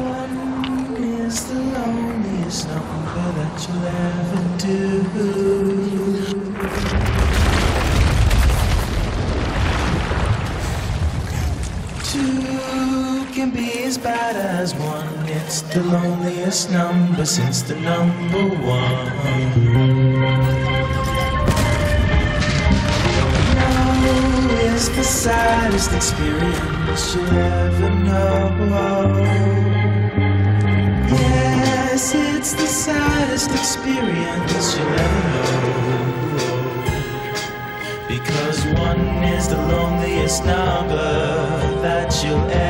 One is the loneliest number that you'll ever do. Two can be as bad as one. It's the loneliest number since the number one. It's the saddest experience you'll ever know. Yes, it's the saddest experience you'll ever know. Because one is the loneliest number that you'll ever know.